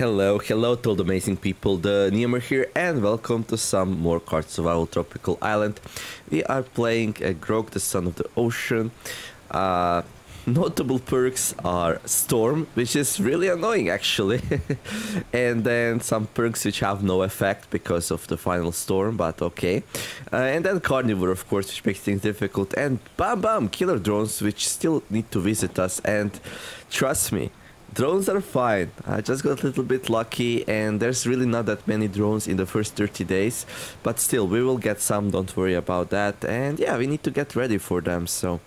Hello, hello to all the amazing people, TheNeomare here, and welcome to some more Card Survival Tropical Island. We are playing Grok, the Son of the Ocean. Notable perks are Storm, which is really annoying actually, and then some perks which have no effect because of the final storm, but okay. And then Carnivore, of course, which makes things difficult, and bam bam, Killer Drones, which still need to visit us, and trust me, drones are fine. I just got a little bit lucky and there's really not that many drones in the first 30 days. But still, we will get some, don't worry about that. And yeah, we need to get ready for them, so...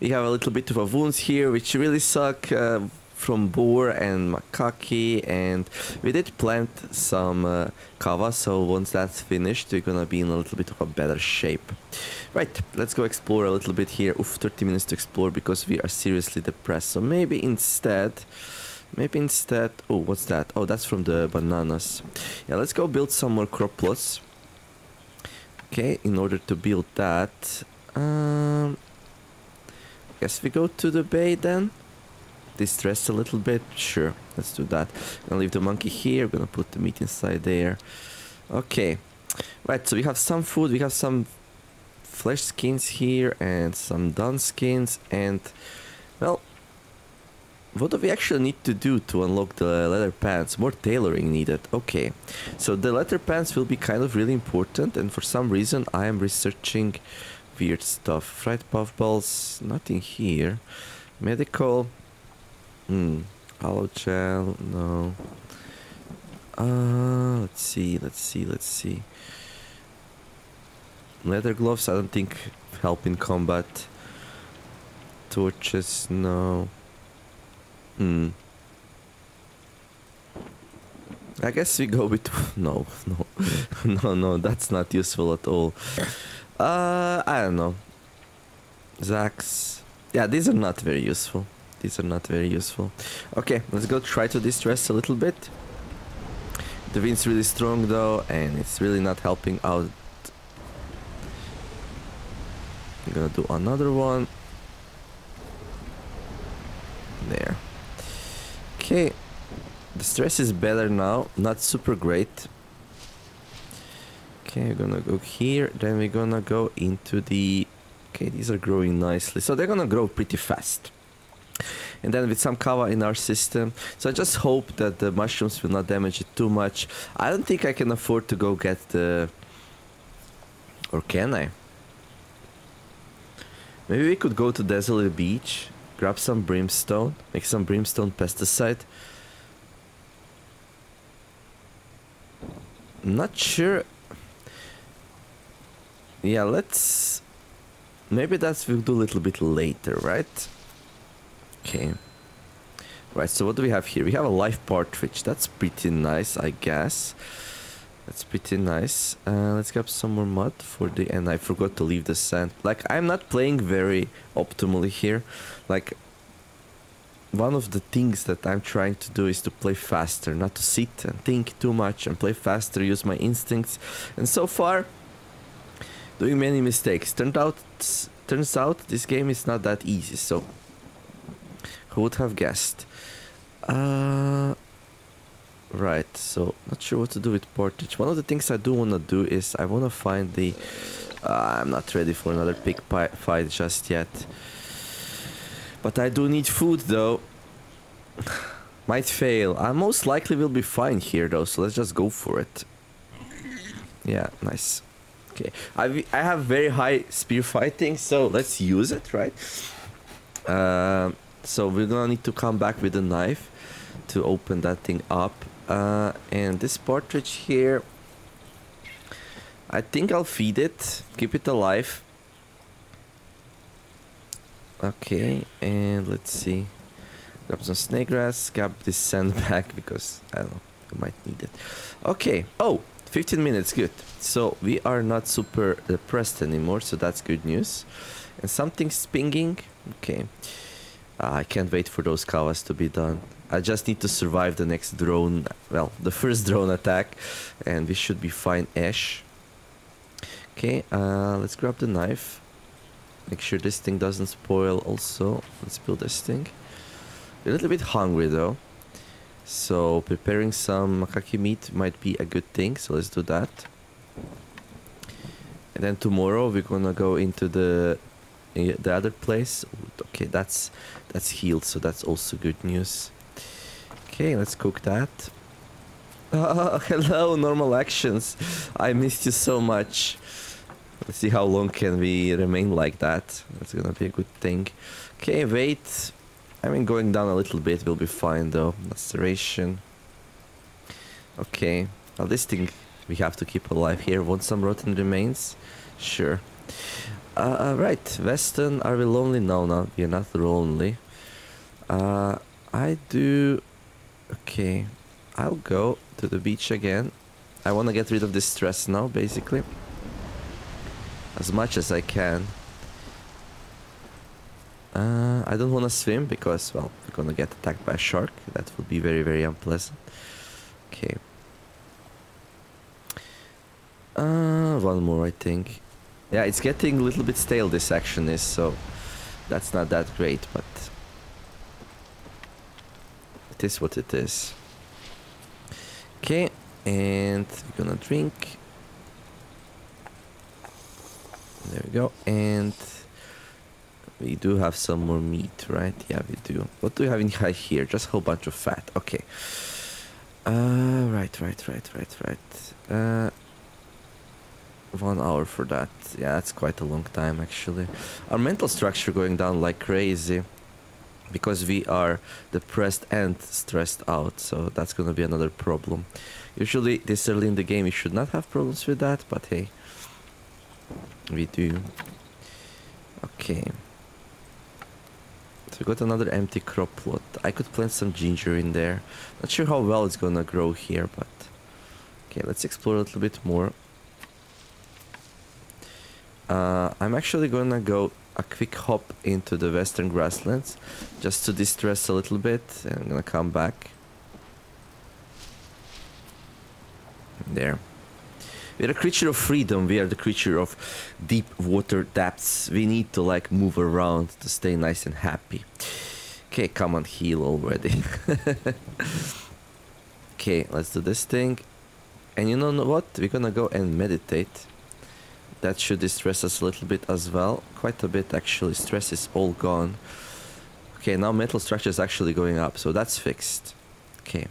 We have a little bit of a wounds here, which really suck from boar and macaque. And we did plant some kava, so once that's finished, we're gonna be in a little bit of a better shape. Right, let's go explore a little bit here. Oof, 30 minutes to explore because we are seriously depressed. So maybe instead... Oh, what's that? Oh, that's from the bananas. Yeah, let's go build some more crop plots. Okay, in order to build that... I guess we go to the bay then. Distress a little bit. Sure, let's do that. I'm gonna leave the monkey here. I'm gonna put the meat inside there. Okay. Right, so we have some food. We have some... flesh skins here and some dun skins, and well, what do we actually need to do to unlock the leather pants? More tailoring needed. Okay, so the leather pants will be kind of really important, and for some reason I am researching weird stuff. Fried puffballs, nothing here. Medical, aloe gel, no. Let's see. Leather gloves, I don't think help in combat. Torches, no. I guess we go with... No, that's not useful at all. I don't know. Zax. Yeah, these are not very useful. Okay, let's go try to distress a little bit. The wind's really strong though, and it's really not helping out. I'm gonna do another one. There. Okay. The stress is better now. Not super great. Okay, we're gonna go here. Then we're gonna go into the... Okay, these are growing nicely. So they're gonna grow pretty fast. And then with some kava in our system. So I just hope that the mushrooms will not damage it too much. I don't think I can afford to go get the... Or can I? Maybe we could go to Desolate Beach, grab some brimstone, make some brimstone pesticide. I'm not sure. Yeah, let's... Maybe that's we'll do a little bit later, right? Okay. Right, so what do we have here? We have a live partridge. That's pretty nice, I guess. Let's grab some more mud for the... And I forgot to leave the sand. Like, I'm not playing very optimally here. Like, one of the things that I'm trying to do is to play faster. Not to sit and think too much and play faster, use my instincts. And so far, doing many mistakes. Turns out this game is not that easy, so... Who would have guessed? Right, so not sure what to do with partridge. One of the things I do want to do is I want to find the... I'm not ready for another pig fight just yet. But I do need food though. Might fail. I most likely will be fine here though, so let's just go for it. Yeah, nice. Okay, I have very high spear fighting, so let's use it, right? So we're gonna need to come back with a knife to open that thing up. And this partridge here, I think I'll feed it, keep it alive. Okay, and let's see, grab some snake grass, grab this sand back because I don't know, I might need it. Okay, oh, 15 minutes, good. So we are not super depressed anymore, so that's good news. And something's pinging. Okay, I can't wait for those kavas to be done. I just need to survive the next drone, well, the first drone attack, and we should be fine-ish. Okay, let's grab the knife. Make sure this thing doesn't spoil also. Let's build this thing. A little bit hungry though. So preparing some macaque meat might be a good thing, so let's do that. And then tomorrow we're gonna go into the other place. Okay, that's healed, so that's also good news. Okay, let's cook that. Hello, normal actions. I missed you so much. Let's see how long can we remain like that. That's gonna be a good thing. Okay, wait. I mean, going down a little bit will be fine though. Laceration. Okay. Now this thing we have to keep alive here. Want some rotten remains? Sure. Right, Weston, are we lonely? No, no, we are not lonely. I do... Okay. I'll go to the beach again. I want to get rid of this stress now, basically. As much as I can. I don't want to swim because, well, we're gonna get attacked by a shark. That would be very, very unpleasant. Okay. One more, I think. Yeah, it's getting a little bit stale, this action is, so that's not that great, but it is what it is. Okay, and we're gonna drink. There we go, and... we do have some more meat, right? Yeah, we do. What do we have in here? Just a whole bunch of fat. Okay. Right. 1 hour for that. Yeah, that's quite a long time, actually. Our mental structure going down like crazy because we are depressed and stressed out. So that's going to be another problem. Usually, this early in the game, you should not have problems with that. But hey, we do. Okay. So we got another empty crop plot. I could plant some ginger in there. Not sure how well it's gonna grow here, but... okay, let's explore a little bit more. I'm actually gonna go a quick hop into the western grasslands, just to distress a little bit, and I'm gonna come back. There. We are a creature of freedom, we are the creature of deep water depths. We need to like move around to stay nice and happy. Okay, come on, heal already. Okay, let's do this thing. And you know what? We're gonna go and meditate. That should distress us a little bit as well. Quite a bit actually, stress is all gone. Okay, now mental structure is actually going up, so that's fixed. Okay.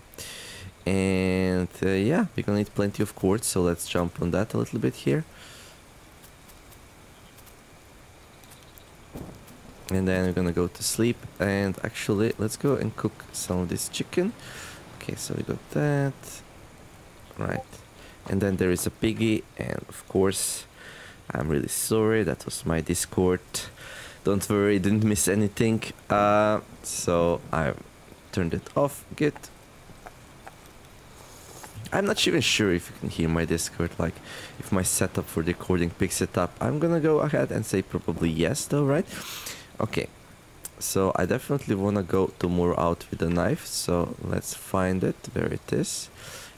And yeah, we're gonna need plenty of quartz, so let's jump on that a little bit here. And then we're gonna go to sleep, and actually, let's go and cook some of this chicken. Okay, so we got that. Right. And then there is a piggy, and of course, I'm really sorry, that was my Discord. Don't worry, didn't miss anything. So I turned it off, good. I'm not even sure if you can hear my Discord, like if my setup for recording picks it up. I'm gonna go ahead and say probably yes though, right? Okay, so I definitely wanna go tomorrow out with a knife, so let's find it, where it is.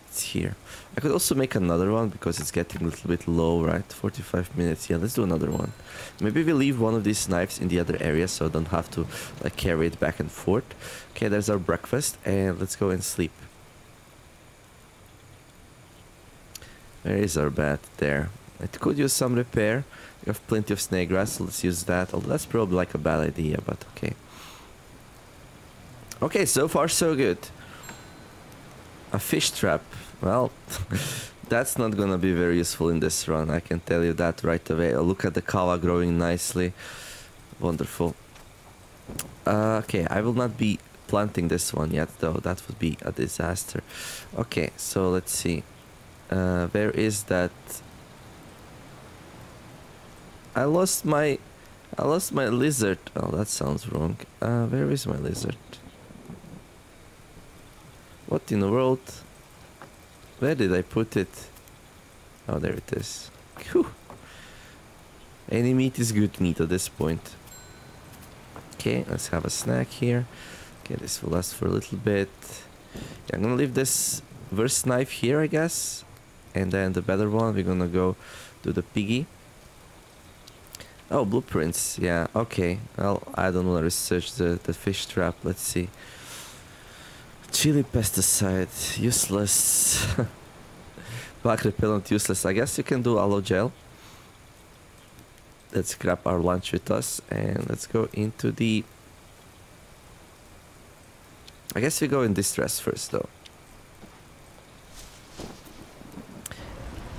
It's here. I could also make another one because it's getting a little bit low, right? 45 minutes, yeah, let's do another one. Maybe we leave one of these knives in the other area so I don't have to like carry it back and forth. Okay, there's our breakfast and let's go and sleep. There is our bed there. It could use some repair. We have plenty of snake grass, so let's use that. Although that's probably like a bad idea, but okay. Okay, so far so good. A fish trap. Well, that's not gonna be very useful in this run. I can tell you that right away. Look at the kava growing nicely. Wonderful. Okay, I will not be planting this one yet, though. That would be a disaster. Okay, so let's see. Where is that? I lost my lizard. Oh, that sounds wrong. Where is my lizard? What in the world? Where did I put it? Oh, there it is. Whew. Any meat is good meat at this point. Okay, let's have a snack here. Okay, this will last for a little bit. Yeah, I'm gonna leave this worst knife here, I guess. And then the better one, we're gonna go to the piggy. Oh, blueprints, yeah, okay. Well, I don't wanna research the fish trap, let's see. Chili pesticide, useless. Bug repellent, useless. I guess you can do aloe gel. Let's grab our lunch with us and let's go into the... I guess we go in distress first though.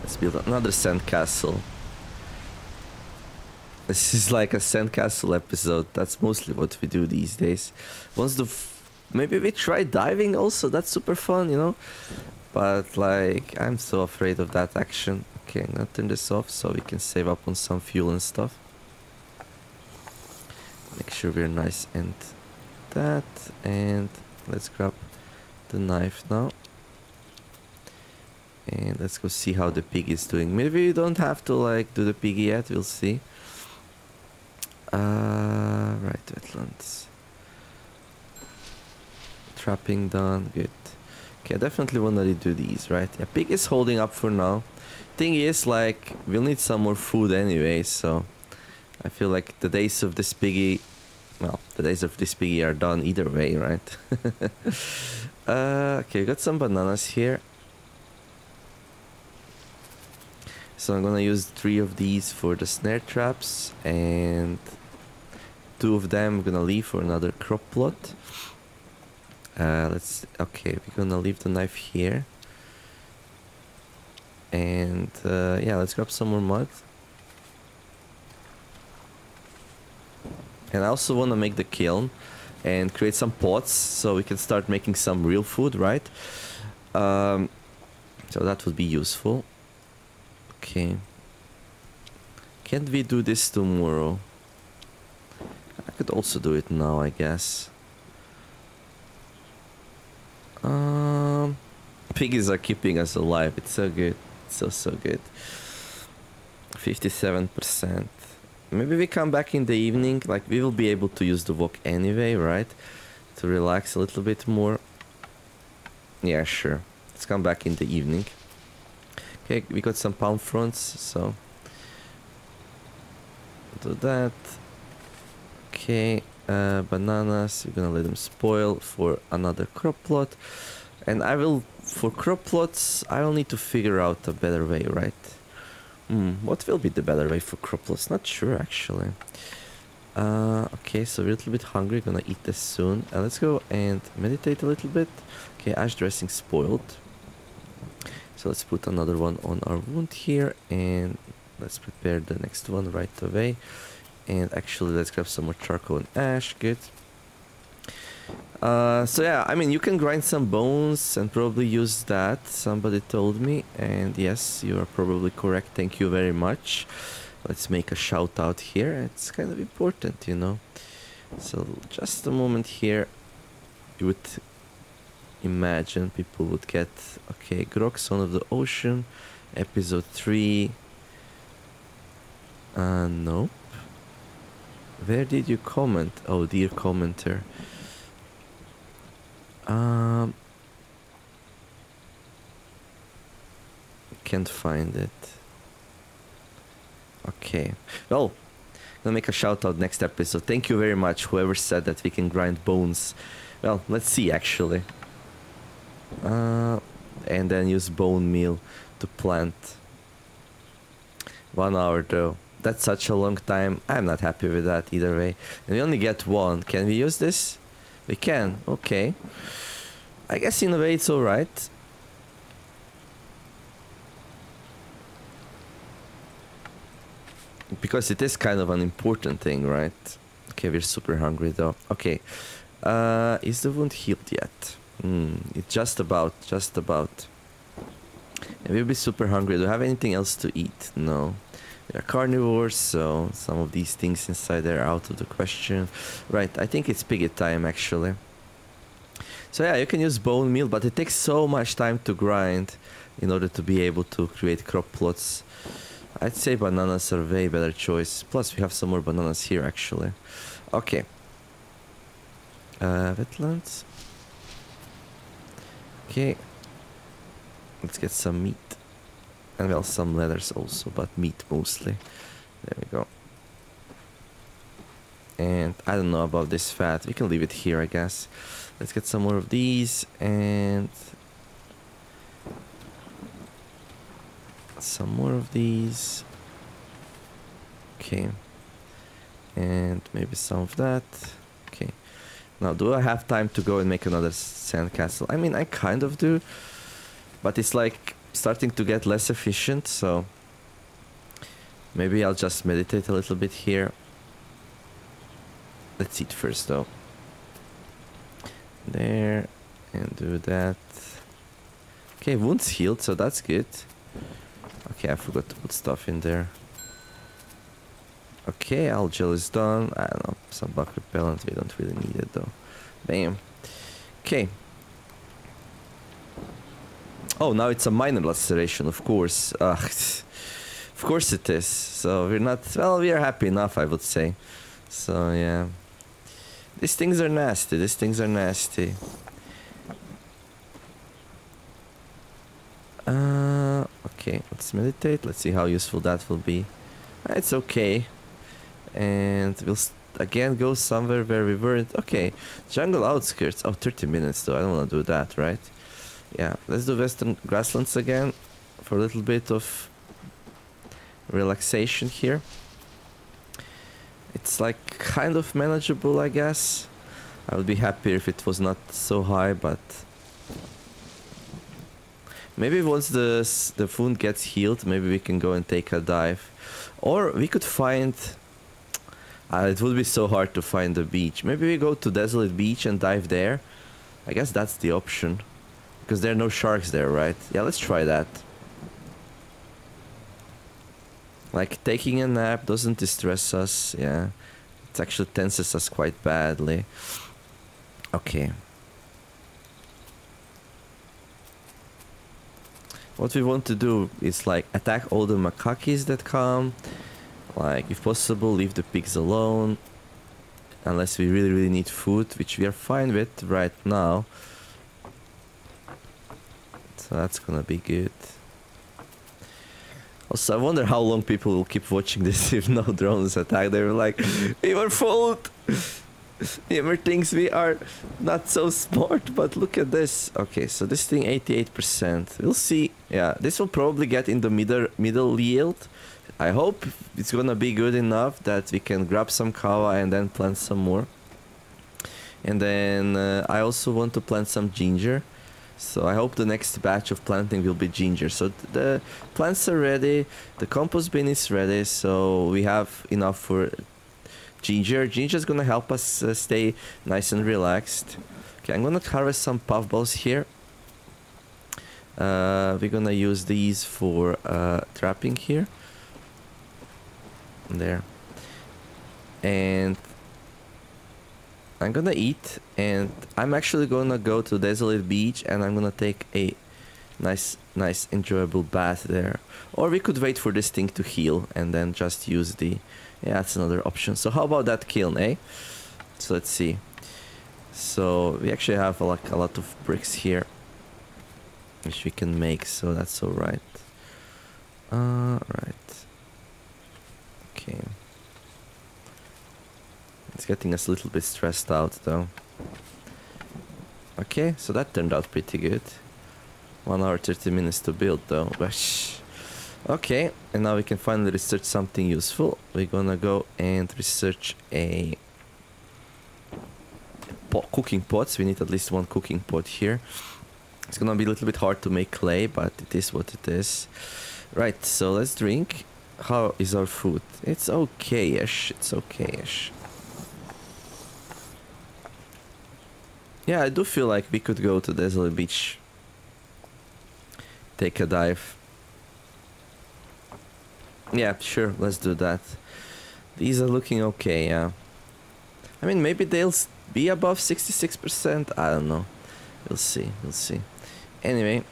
Let's build another sandcastle. This is like a sandcastle episode. That's mostly what we do these days. Once the... Maybe we try diving also. That's super fun, you know? But like, I'm so afraid of that action. Okay, I'm gonna turn this off so we can save up on some fuel and stuff. Make sure we're nice and that. And let's grab the knife now. And let's go see how the pig is doing. Maybe you don't have to like do the piggy yet, we'll see. Right, wetlands. Trapping done, good. Okay, I definitely wanna redo these, right? A pig is holding up for now. Thing is, like, we'll need some more food anyway, so I feel like the days of this piggy, well, the days of this piggy are done either way, right? Okay, got some bananas here, so I'm gonna use 3 of these for the snare traps, and 2 of them I'm gonna leave for another crop plot. Let's okay, we're gonna leave the knife here. And yeah, let's grab some more mud. And I also want to make the kiln and create some pots so we can start making some real food, right? So that would be useful. Okay. Can't we do this tomorrow? I could also do it now, I guess. Piggies are keeping us alive. It's so good. So good. 57%. Maybe we come back in the evening. Like, we will be able to use the wok anyway, right? To relax a little bit more. Yeah, sure. Let's come back in the evening. Okay, we got some palm fronds, so... do that. Okay, bananas. We're gonna let them spoil for another crop plot. And I will... for crop plots, I will need to figure out a better way, right? What will be the better way for crop plots? Not sure, actually. Okay, so we're a little bit hungry. Gonna eat this soon. Let's go and meditate a little bit. Okay, ash dressing spoiled. So let's put another one on our wound here. And let's prepare the next one right away. And actually, let's grab some more charcoal and ash. Good. So yeah, I mean, you can grind some bones and probably use that, somebody told me, and yes, you are probably correct, thank you very much. Let's make a shout out here, it's kind of important, you know. So just a moment here, you would imagine people would get, okay, Grok, Son of the Ocean, episode 3, nope, where did you comment, oh dear commenter. Can't find it. Okay. Well, I'm gonna make a shout out next episode. Thank you very much, whoever said that we can grind bones. Well, let's see actually. And then use bone meal to plant. 1 hour though. That's such a long time. I'm not happy with that either way. And we only get 1. Can we use this? We can, okay. I guess in a way it's alright. Because it is kind of an important thing, right? Okay, we're super hungry though. Okay. Is the wound healed yet? It's just about, And we'll be super hungry. Do we have anything else to eat? No. We are carnivores, so some of these things inside there are out of the question. Right, I think it's piggy time, actually. So yeah, you can use bone meal, but it takes so much time to grind in order to be able to create crop plots. I'd say bananas are way better choice. Plus, we have some more bananas here, actually. Okay. Wetlands. Okay. Let's get some meat. And well, some leathers also, but meat mostly. There we go. And I don't know about this fat. We can leave it here, I guess. Let's get some more of these and some more of these. Okay. And maybe some of that. Okay. Now, do I have time to go and make another sandcastle? I mean, I kind of do. But it's like starting to get less efficient, so... Maybe I'll just meditate a little bit here. Let's eat first, though. There. And do that. Okay, wounds healed, so that's good. Okay, I forgot to put stuff in there. Okay, algel is done. I don't know, some bug repellent. We don't really need it, though. Bam. Okay. Oh, now it's a minor laceration, of course. Of course it is. So we're not... Well, we are happy enough, I would say. So, yeah. These things are nasty. These things are nasty. Okay, let's meditate. Let's see how useful that will be. It's okay. And we'll again go somewhere where we weren't. Okay, jungle outskirts. Oh, 30 minutes though. I don't want to do that, right? Yeah, let's do western grasslands again for a little bit of relaxation here. It's like kind of manageable, I guess. I would be happier if it was not so high, but maybe once the wound gets healed, maybe we can go and take a dive. Or we could find... it would be so hard to find a beach. Maybe we go to Desolate Beach and dive there. I guess that's the option. Because there are no sharks there, right? Yeah, let's try that. Like, taking a nap doesn't distress us. Yeah. It actually tenses us quite badly. Okay. What we want to do is, like, attack all the macaques that come. Like, if possible, leave the pigs alone. Unless we really, really need food, which we are fine with right now. So that's gonna be good. Also, I wonder how long people will keep watching this if no drones attack. They were like, we were fooled! Never thinks we are not so smart, but look at this. Okay, so this thing 88%. We'll see. Yeah, this will probably get in the middle yield. I hope it's gonna be good enough that we can grab some kava and then plant some more. And then I also want to plant some ginger. So I hope the next batch of planting will be ginger. So the plants are ready. The compost bin is ready. So we have enough for... ginger. Ginger is gonna help us stay nice and relaxed. Okay, I'm gonna harvest some puffballs here. We're gonna use these for trapping here. There. And I'm gonna eat, and I'm actually gonna go to Desolate Beach, and I'm gonna take a nice enjoyable bath there. Or we could wait for this thing to heal and then just use the... Yeah, that's another option. So how about that kiln, eh? So let's see. So we actually have like a lot of bricks here, which we can make. So that's all right. Right. Okay. It's getting us a little bit stressed out, though. Okay, so that turned out pretty good. 1 hour 30 minutes to build, though. Okay, and now we can finally research something useful. We're gonna go and research a pot, cooking pots. We need at least one cooking pot here. It's gonna be a little bit hard to make clay, but it is what it is. Right, so let's drink. How is our food? It's okay-ish. It's okay-ish. Yeah, I do feel like we could go to Desolate Beach. Take a dive. Yeah, sure, let's do that. These are looking okay, yeah. I mean, maybe they'll be above 66%. I don't know. We'll see, we'll see. Anyway.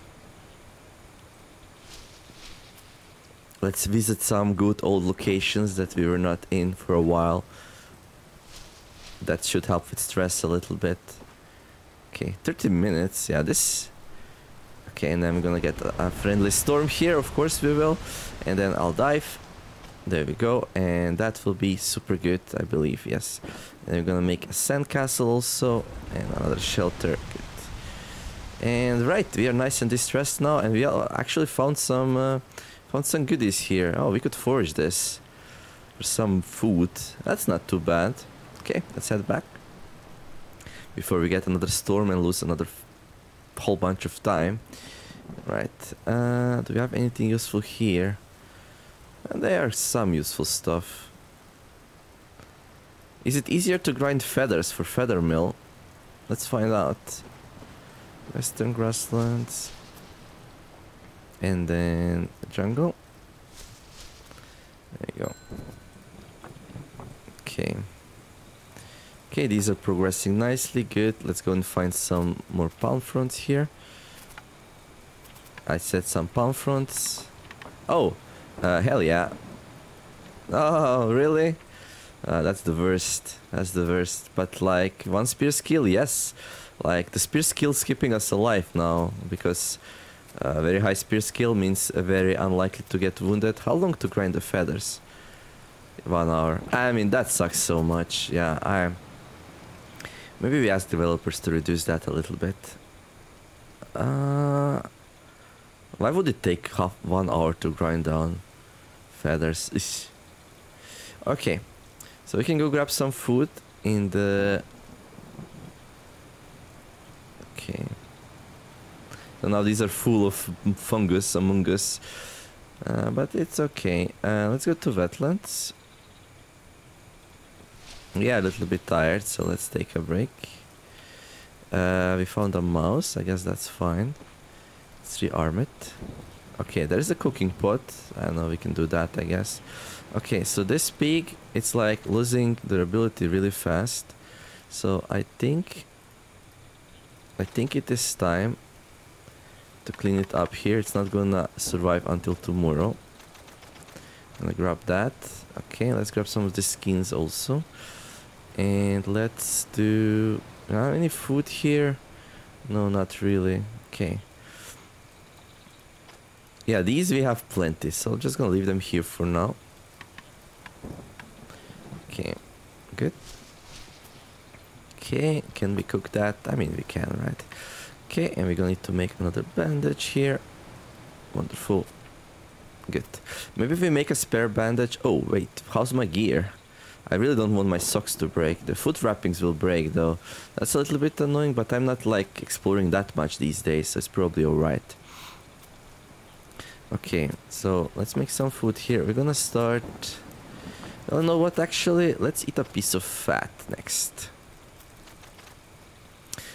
Let's visit some good old locations that we were not in for a while. That should help with stress a little bit. Okay, 30 minutes. Yeah, this... Okay, and I'm gonna get a friendly storm here, of course we will. And then I'll dive. There we go, and that will be super good, I believe, yes. And we're gonna make a sandcastle also, and another shelter. Good. And right, we are nice and distressed now, and we actually found some goodies here. Oh, we could forage this for some food. That's not too bad. Okay, let's head back before we get another storm and lose another whole bunch of time. Right, do we have anything useful here? And there are some useful stuff. Is it easier to grind feathers for feather mill? Let's find out. Western grasslands. And then jungle. There you go. Okay. Okay, these are progressing nicely. Good. Let's go and find some more palm fronds here. I said some palm fronds. Oh! Hell yeah. Oh, really? That's the worst. That's the worst. But like, one spear skill, yes. Like, the spear skill is keeping us alive now. Because a very high spear skill means very unlikely to get wounded. How long to grind the feathers? 1 hour. I mean, that sucks so much. Yeah, maybe we ask developers to reduce that a little bit. Why would it take half 1 hour to grind down feathers? Eesh. Okay, so we can go grab some food in the... Okay. So now these are full of fungus, among us. But it's okay. Let's go to wetlands. Yeah, a little bit tired, so let's take a break. We found a mouse, I guess that's fine. Let's rearm it. Okay, there's a cooking pot. I don't know, we can do that, I guess. Okay, so this pig, it's like losing durability really fast. So I think it is time to clean it up here. It's not gonna survive until tomorrow. I'm gonna grab that. Okay, let's grab some of the skins also. And let's do... Do I have any food here? No, not really. Okay. Yeah, these we have plenty, so I'm just gonna leave them here for now. Okay, good. Okay, can we cook that? I mean, we can, right? Okay, and we're gonna need to make another bandage here. Wonderful. Good. Maybe if we make a spare bandage... Oh, wait, how's my gear? I really don't want my socks to break. The foot wrappings will break, though. That's a little bit annoying, but I'm not, like, exploring that much these days, so it's probably alright. Okay, so let's make some food here. We're gonna start... I don't know what, actually. Let's eat a piece of fat next.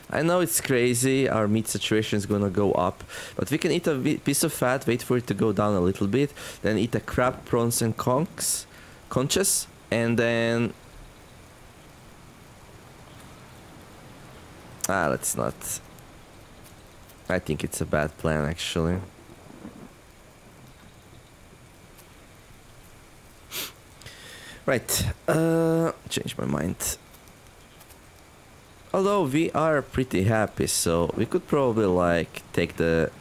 I know it's crazy. Our meat saturation is gonna go up. But we can eat a piece of fat, wait for it to go down a little bit. Then eat a crab, prawns and conches. And then... Ah, let's not. I think it's a bad plan, actually. Right, change my mind. Although we are pretty happy, so we could probably like take the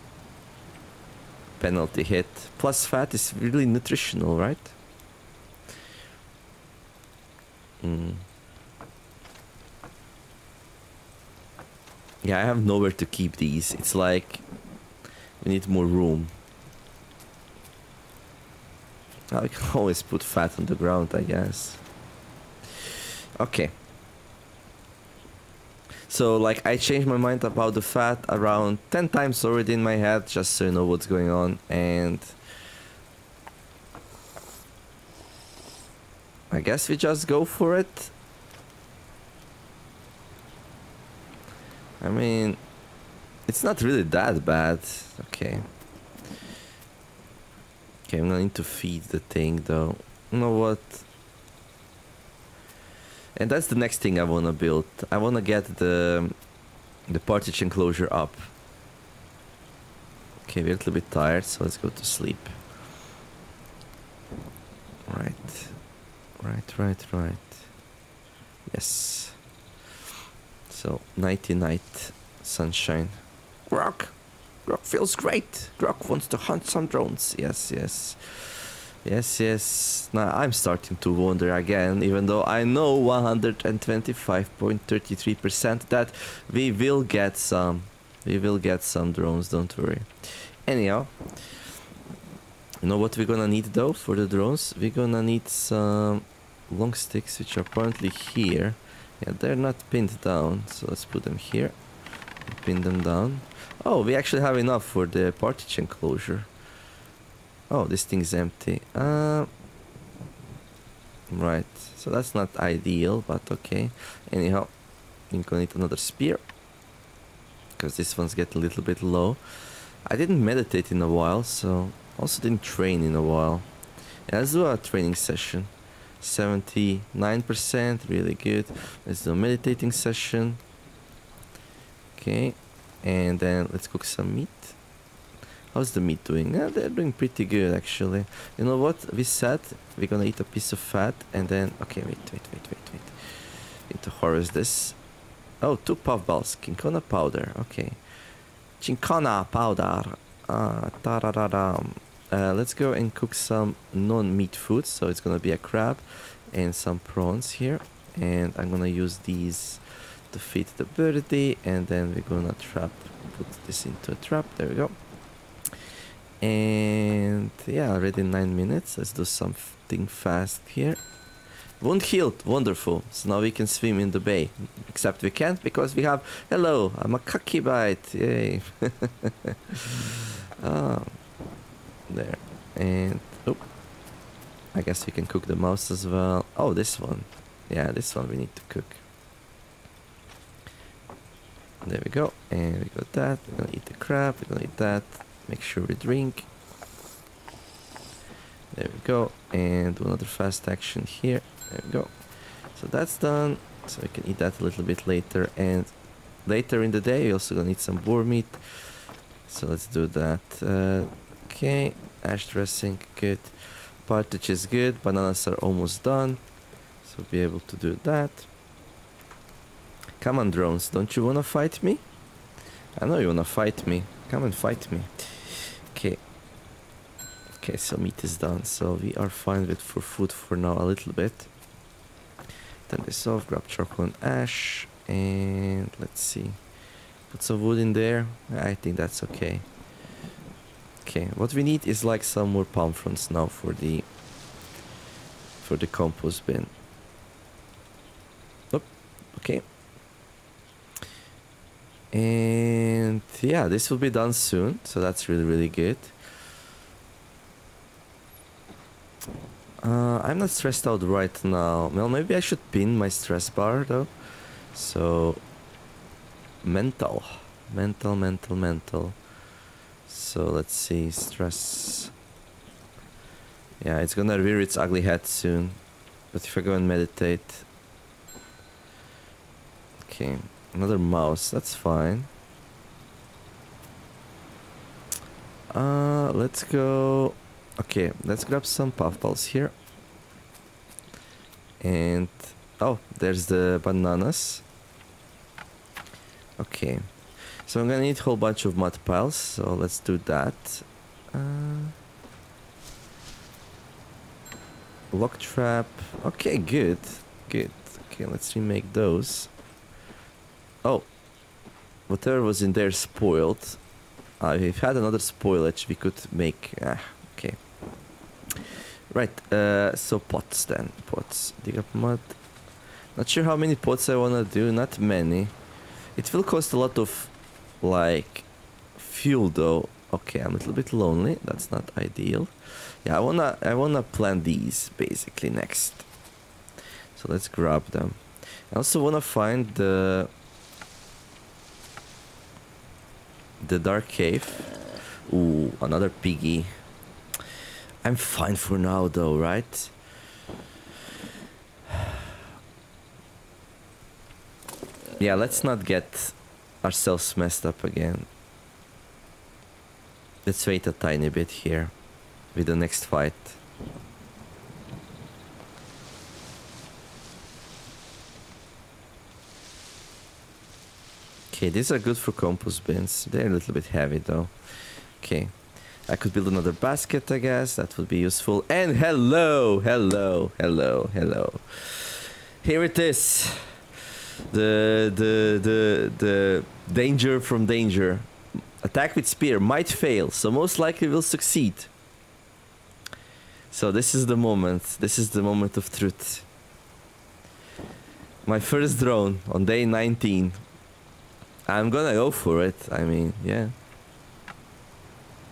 penalty hit. Plus fat is really nutritional, right? Yeah, I have nowhere to keep these. It's like we need more room. I can always put fat on the ground, I guess. Okay. So, like, I changed my mind about the fat around 10 times already in my head, just so you know what's going on, and... I guess we just go for it. I mean... It's not really that bad. Okay. Okay, I'm gonna need to feed the thing though. You know what? And that's the next thing I wanna build. I wanna get the partridge enclosure up. Okay, we're a little bit tired, so let's go to sleep. Right. Yes. So, nighty-night, sunshine. Grok! Grok feels great. Grok wants to hunt some drones. Yes. Yes, yes. Now I'm starting to wonder again, even though I know 125.33% that we will get some. We will get some drones, don't worry. Anyhow, you know what we're gonna need though for the drones? We're gonna need some long sticks, which are apparently here. Yeah, they're not pinned down, so let's put them here. Pin them down. Oh, we actually have enough for the partridge enclosure. Oh, this thing's empty. Right, so that's not ideal, but okay. Anyhow, I'm gonna need another spear, because this one's getting a little bit low. I didn't meditate in a while, so also didn't train in a while. Yeah, let's do a training session. 79%, really good. Let's do a meditating session. Okay, and then let's cook some meat. How's the meat doing? Yeah, they're doing pretty good, actually. You know what? We said we're gonna eat a piece of fat, and then... Okay, wait. We need to harvest this. Oh, 2 puff balls. Chincona powder. Okay. Chincona powder. Let's go and cook some non-meat food. So it's gonna be a crab and some prawns here. And I'm gonna use these to feed the birdie. And then we're gonna put this into a trap. There we go. And yeah, already 9 minutes. Let's do something fast here. Wound healed, wonderful. So now we can swim in the bay. Except we can't because we have, hello, a macaque bite. Yay. There. And, oh, I guess we can cook the mouse as well. Oh, this one. Yeah, this one we need to cook. There we go. And we got that. We're gonna eat the crab. We're gonna eat that. Make sure we drink. There we go. And do another fast action here. There we go. So that's done. So we can eat that a little bit later. And later in the day, we're also gonna need some boar meat. So let's do that. Okay. Ash dressing, good. Partridge is good. Bananas are almost done. So we'll be able to do that. Come on, drones. Don't you wanna fight me? I know you wanna fight me. Come and fight me. Okay. Okay, so meat is done. So we are fine with for food for now a little bit. Turn this off. Grab charcoal and ash. And let's see. Put some wood in there. I think that's okay. Okay, what we need is like some more palm fronds now for the compost bin. Oh, okay. And yeah, this will be done soon, so that's really, really good. I'm not stressed out right now. Well, maybe I should pin my stress bar though. So, mental. So let's see, stress. Yeah, it's gonna rear its ugly head soon. But if I go and meditate. Okay. Another mouse, that's fine. Let's go... Okay, let's grab some puffballs here. And... Oh, there's the bananas. Okay. So I'm gonna need a whole bunch of mud piles, so let's do that. Lock trap. Okay, good. Good. Okay, let's remake those. Oh, whatever was in there spoiled. We've had another spoilage we could make. Okay. Right, so pots then. Pots. Dig up mud. Not sure how many pots I want to do. Not many. It will cost a lot of, like, fuel though. Okay, I'm a little bit lonely. That's not ideal. Yeah, I wanna plant these basically next. So let's grab them. I also wanna find the dark cave. Ooh, another piggy. I'm fine for now though, right? Yeah, let's not get ourselves messed up again. Let's wait a tiny bit here with the next fight. Okay, these are good for compost bins. They're a little bit heavy though. Okay, I could build another basket, I guess. That would be useful. And hello, hello, hello, hello. Here it is. The danger from danger. Attack with spear might fail, so most likely will succeed. So this is the moment. This is the moment of truth. My first drone on day 19. I'm gonna go for it. I mean, yeah.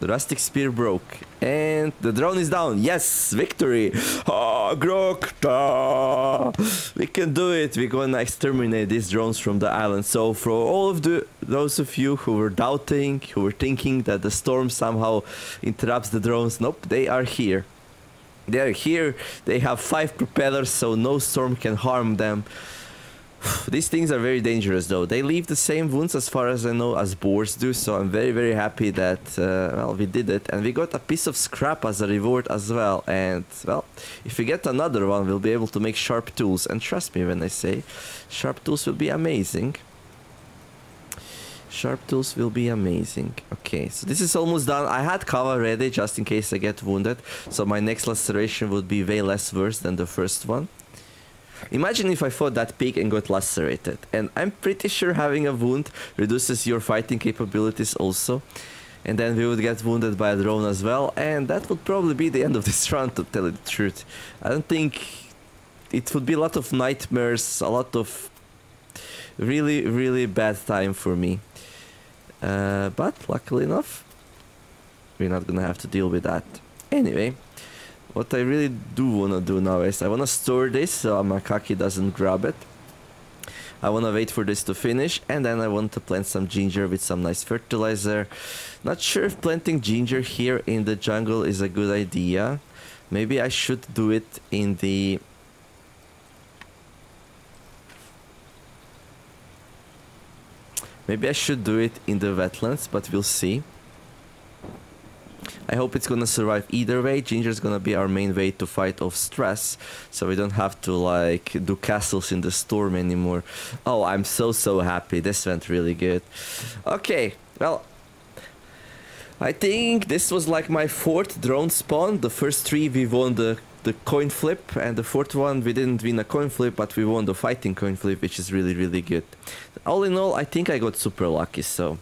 The rustic spear broke. And the drone is down. Yes, victory. Oh, Grok. Oh, we can do it. We're gonna exterminate these drones from the island. So for all of those of you who were doubting, who were thinking that the storm somehow interrupts the drones, nope, they are here. They are here. They have 5 propellers, so no storm can harm them. These things are very dangerous, though. They leave the same wounds, as far as I know, as boars do, so I'm very, very happy that, well, we did it. And we got a piece of scrap as a reward as well. And, well, if we get another one, we'll be able to make sharp tools. And trust me when I say, sharp tools will be amazing. Sharp tools will be amazing. Okay, so this is almost done. I had cover ready, just in case I get wounded. So my next laceration would be way less worse than the first one. Imagine if I fought that pig and got lacerated. And I'm pretty sure having a wound reduces your fighting capabilities also. And then we would get wounded by a drone as well. And that would probably be the end of this round, to tell you the truth. I don't think... It would be a lot of nightmares, a lot of really, really bad time for me. But luckily enough, we're not gonna have to deal with that. Anyway... What I really do want to do now is I want to store this so Makaki doesn't grab it. I want to wait for this to finish, and then I want to plant some ginger with some nice fertilizer. Not sure if planting ginger here in the jungle is a good idea. Maybe I should do it in the... Maybe I should do it in the wetlands, but we'll see. I hope it's gonna survive either way. Ginger's gonna be our main way to fight off stress, so we don't have to like do castles in the storm anymore. Oh, I'm so happy. This went really good. Okay, well, I think this was like my 4th drone spawn. The first 3 we won the coin flip, and the 4th one we didn't win a coin flip, but we won the fighting coin flip, which is really, really good. All in all, I think I got super lucky, so...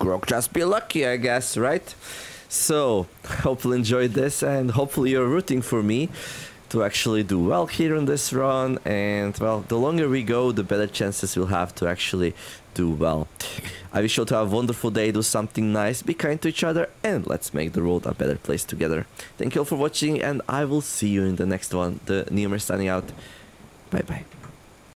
Grok, just be lucky, I guess, right? So, hope you enjoyed this, and hopefully you're rooting for me to actually do well here on this run. And, well, the longer we go, the better chances we'll have to actually do well. I wish you all to have a wonderful day, do something nice, be kind to each other, and let's make the world a better place together. Thank you all for watching, and I will see you in the next one. TheNeomare signing out. Bye-bye.